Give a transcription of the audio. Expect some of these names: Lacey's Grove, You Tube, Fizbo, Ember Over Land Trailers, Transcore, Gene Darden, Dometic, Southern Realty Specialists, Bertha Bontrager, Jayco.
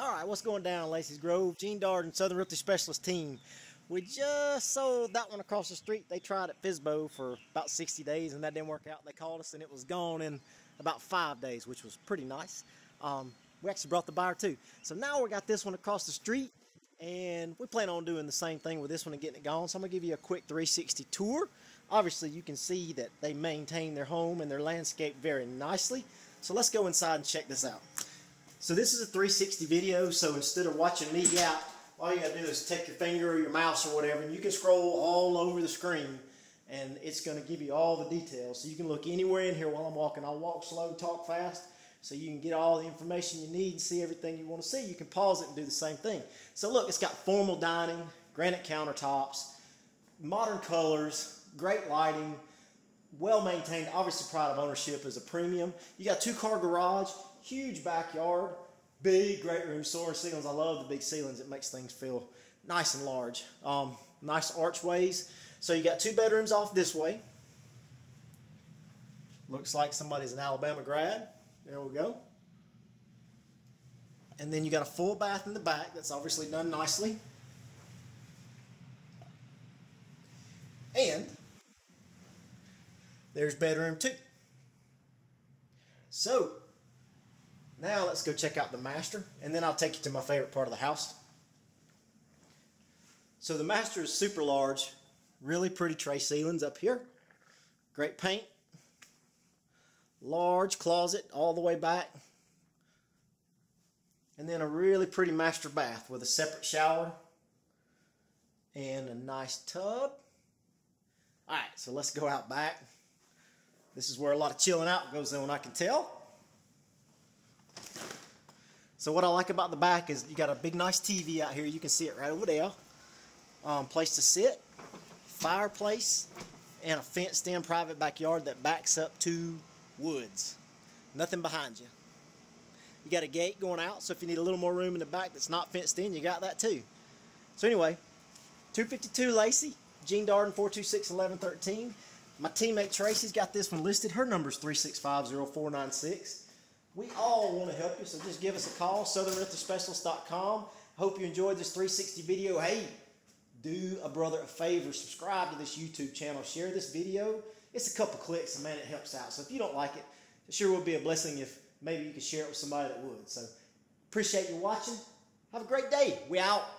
All right, what's going down, Lacey's Grove? Gene Darden, Southern Realty Specialist team. We just sold that one across the street. They tried at Fizbo for about 60 days, and that didn't work out. They called us, and it was gone in about 5 days, which was pretty nice. We actually brought the buyer, too. So now we got this one across the street, and we plan on doing the same thing with this one and getting it gone. So I'm going to give you a quick 360 tour. Obviously, you can see that they maintain their home and their landscape very nicely. So let's go inside and check this out. So this is a 360 video, so instead of watching me out, all you gotta do is take your finger or your mouse or whatever, and you can scroll all over the screen, and it's gonna give you all the details. So you can look anywhere in here while I'm walking. I'll walk slow, talk fast, so you can get all the information you need and see everything you wanna see. You can pause it and do the same thing. So look, it's got formal dining, granite countertops, modern colors, great lighting, well maintained. Obviously, pride of ownership is a premium. You got two-car garage, huge backyard, big great room, soaring ceilings. I love the big ceilings. It makes things feel nice and large. Nice archways. So you got two bedrooms off this way. Looks like somebody's an Alabama grad. There we go. And then you got a full bath in the back. That's obviously done nicely. And there's bedroom 2. So now let's go check out the master, and then I'll take you to my favorite part of the house. So the master is super large, really pretty tray ceilings up here, great paint, large closet all the way back, and then a really pretty master bath with a separate shower and a nice tub. Alright, so let's go out back. This is where a lot of chilling out goes on, I can tell. So what I like about the back is you got a big nice TV out here. You can see it right over there. Place to sit, fireplace, and a fenced-in private backyard that backs up to woods. Nothing behind you. You got a gate going out, so if you need a little more room in the back that's not fenced in, you got that too. So anyway, 252 Lacey, Gene Darden, 426-1113. My teammate Tracy's got this one listed. Her number is 3650496. We all want to help you, so just give us a call, southernrealtyspecialists.com. Hope you enjoyed this 360 video. Hey, do a brother a favor. Subscribe to this YouTube channel. Share this video. It's a couple clicks, and man, it helps out. So if you don't like it, it sure would be a blessing if maybe you could share it with somebody that would. So appreciate you watching. Have a great day. We out.